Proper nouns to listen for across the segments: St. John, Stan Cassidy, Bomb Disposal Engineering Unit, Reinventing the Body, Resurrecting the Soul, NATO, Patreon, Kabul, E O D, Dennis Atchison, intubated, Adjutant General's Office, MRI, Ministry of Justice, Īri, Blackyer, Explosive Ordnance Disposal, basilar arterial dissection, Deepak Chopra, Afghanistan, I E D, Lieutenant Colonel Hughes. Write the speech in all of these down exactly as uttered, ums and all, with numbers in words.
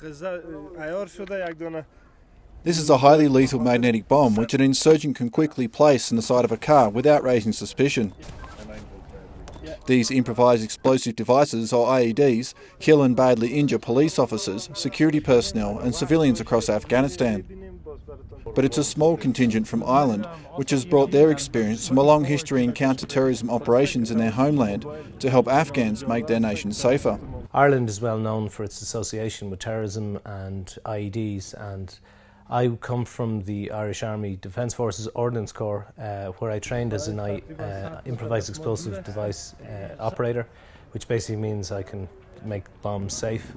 This is a highly lethal magnetic bomb which an insurgent can quickly place in the side of a car without raising suspicion. These improvised explosive devices, or I E Ds, kill and badly injure police officers, security personnel and civilians across Afghanistan. But it's a small contingent from Ireland, which has brought their experience from a long history in counter-terrorism operations in their homeland to help Afghans make their nation safer. Ireland is well known for its association with terrorism and I E Ds, and I come from the Irish Army Defence Forces Ordnance Corps, uh, where I trained as an uh, improvised explosive device uh, operator, which basically means I can make bombs safe.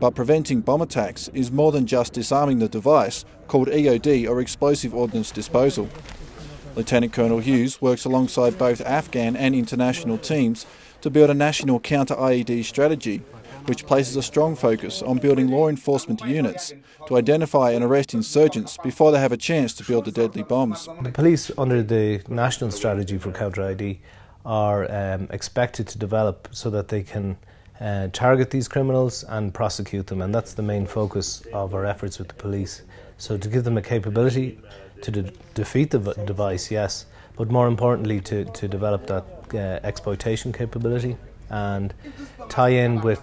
But preventing bomb attacks is more than just disarming the device, called E O D or Explosive Ordnance Disposal. Lieutenant Colonel Hughes works alongside both Afghan and international teams to build a national counter-I E D strategy, which places a strong focus on building law enforcement units to identify and arrest insurgents before they have a chance to build the deadly bombs. The police, under the National Strategy for Counter-I E D, are um, expected to develop so that they can uh, target these criminals and prosecute them, and that's the main focus of our efforts with the police. So to give them a capability to de defeat the device, yes, but more importantly to, to develop that uh, exploitation capability and tie in with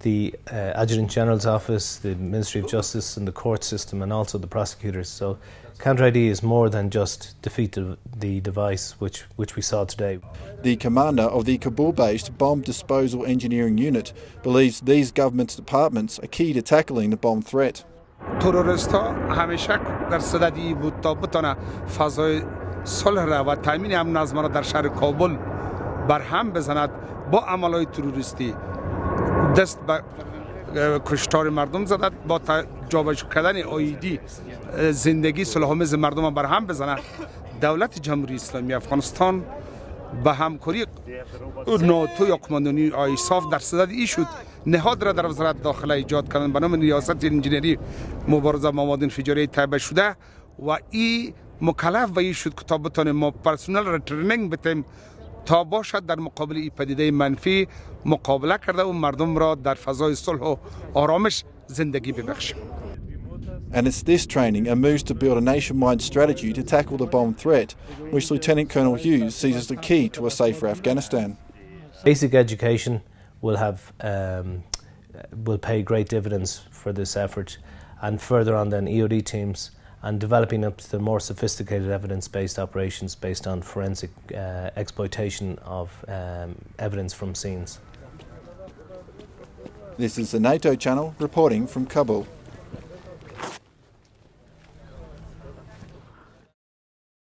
the uh, Adjutant General's Office, the Ministry of Justice and the court system, and also the prosecutors. So counter-I E D is more than just defeat the, the device, which, which we saw today. The commander of the Kabul-based Bomb Disposal Engineering Unit believes these government departments are key to tackling the bomb threat. And it's this training and moves to build a nationwide strategy to tackle the bomb threat, which Lieutenant Colonel Hughes sees as the key to a safer Afghanistan. Basic education will have um, will pay great dividends for this effort, and further on then E O D teams, and developing up to the more sophisticated evidence-based operations based on forensic uh, exploitation of um, evidence from scenes. This is the NATO channel reporting from Kabul.